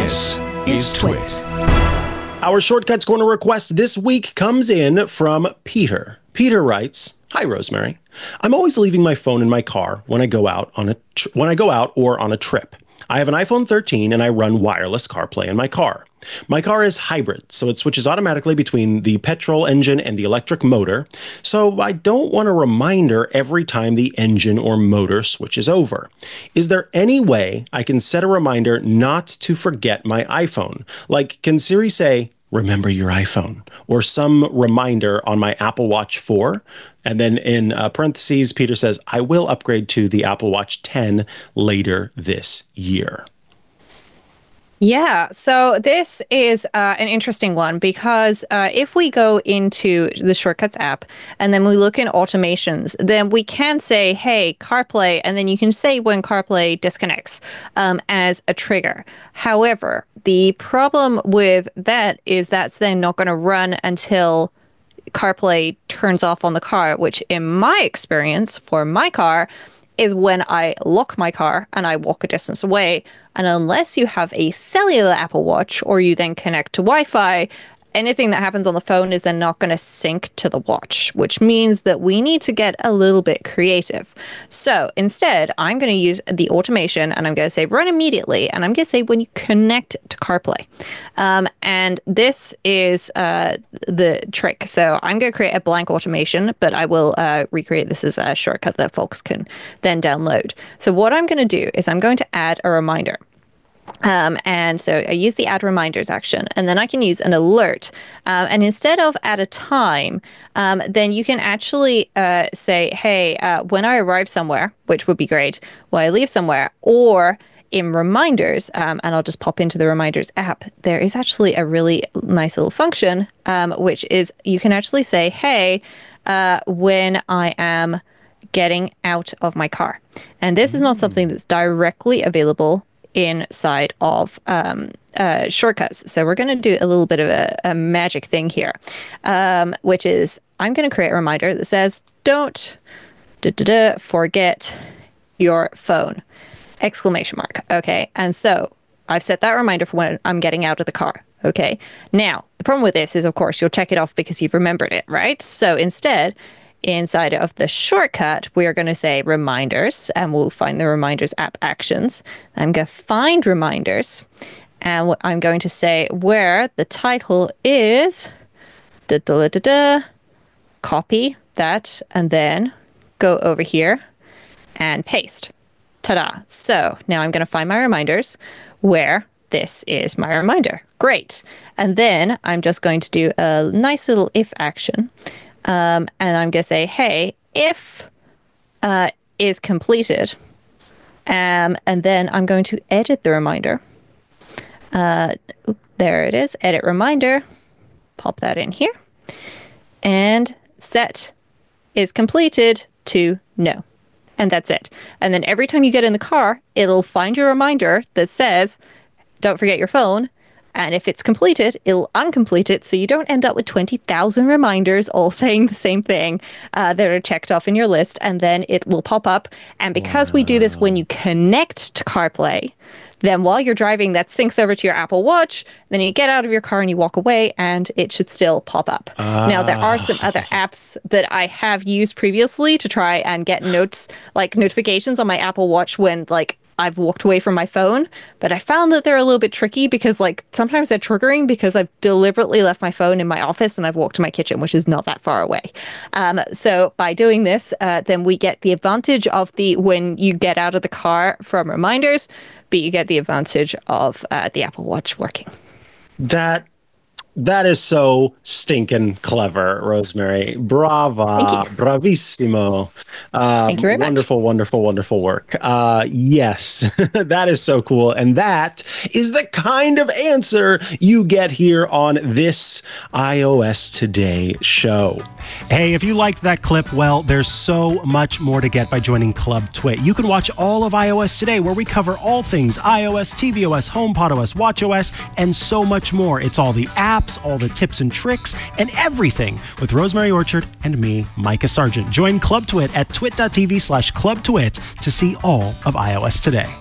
This is TWiT. Our Shortcuts Corner request this week comes in from Peter. Peter writes, "Hi, Rosemary. I'm always leaving my phone in my car when I go out on a trip. I have an iPhone 13 and I run wireless CarPlay in my car. My car is hybrid, so it switches automatically between the petrol engine and the electric motor, so I don't want a reminder every time the engine or motor switches over. Is there any way I can set a reminder not to forget my iPhone? Like, can Siri say, 'Remember your iPhone,' or some reminder on my Apple Watch 4. And then in parentheses, Peter says, "I will upgrade to the Apple Watch 10 later this year." Yeah, so this is an interesting one because if we go into the Shortcuts app and then we look in automations, then we can say, hey, CarPlay, and then you can say when CarPlay disconnects as a trigger. However, the problem with that is that's then not going to run until CarPlay turns off on the car, which in my experience for my car is when I lock my car and I walk a distance away. And unless you have a cellular Apple Watch or you then connect to Wi-Fi, anything that happens on the phone is then not going to sync to the watch, which means that we need to get a little bit creative. So instead, I'm going to use the automation and I'm going to say run immediately. And I'm going to say when you connect to CarPlay. And this is the trick. So I'm going to create a blank automation, but I will recreate this as a shortcut that folks can then download. So what I'm going to do is I'm going to add a reminder. And so I use the add reminders action, and then I can use an alert. And instead of at a time, then you can actually say, hey, when I arrive somewhere, which would be great, when I leave somewhere, or in reminders, and I'll just pop into the reminders app, there is actually a really nice little function, which is you can actually say, hey, when I am getting out of my car. And this is not something that's directly available inside of Shortcuts. So we're going to do a little bit of a magic thing here, which is I'm going to create a reminder that says, don't forget your phone, !" Okay. And so I've set that reminder for when I'm getting out of the car. Okay. Now, the problem with this is, of course, you'll check it off because you've remembered it, right? So instead, inside of the shortcut, we are going to say reminders, and we'll find the reminders app actions. I'm going to find reminders, and I'm going to say where the title is copy that, and then go over here and paste. Ta-da. So now I'm going to find my reminders where this is my reminder. Great. And then I'm just going to do a nice little if action. And I'm going to say, hey, if is completed, and then I'm going to edit the reminder. There it is, edit reminder, pop that in here, and set is completed to no. And that's it. And then every time you get in the car, it'll find your reminder that says, don't forget your phone. And if it's completed, it'll uncomplete it, so you don't end up with 20,000 reminders all saying the same thing that are checked off in your list, and then it will pop up. And because we do this when you connect to CarPlay, then while you're driving, that syncs over to your Apple Watch, then you get out of your car and you walk away, and it should still pop up. Now, there are some other apps that I have used previously to try and get notes, like notifications on my Apple Watch when, like, I've walked away from my phone, but I found that they're a little bit tricky because, like, sometimes they're triggering because I've deliberately left my phone in my office and I've walked to my kitchen, which is not that far away. So by doing this, then we get the advantage of the when you get out of the car from reminders, but you get the advantage of the Apple Watch working. That is so stinking clever, Rosemary. Brava, bravissimo. Thank you very much. Wonderful, wonderful, wonderful work. Yes, that is so cool. And that is the kind of answer you get here on this iOS Today show. Hey, if you liked that clip, well, there's so much more to get by joining Club Twit. You can watch all of iOS Today, where we cover all things iOS, tvOS, HomePodOS, watchOS, and so much more. It's all the apps, all the tips and tricks, and everything with Rosemary Orchard and me, Micah Sargent. Join Club Twit at twit.tv/clubtwit to see all of iOS Today.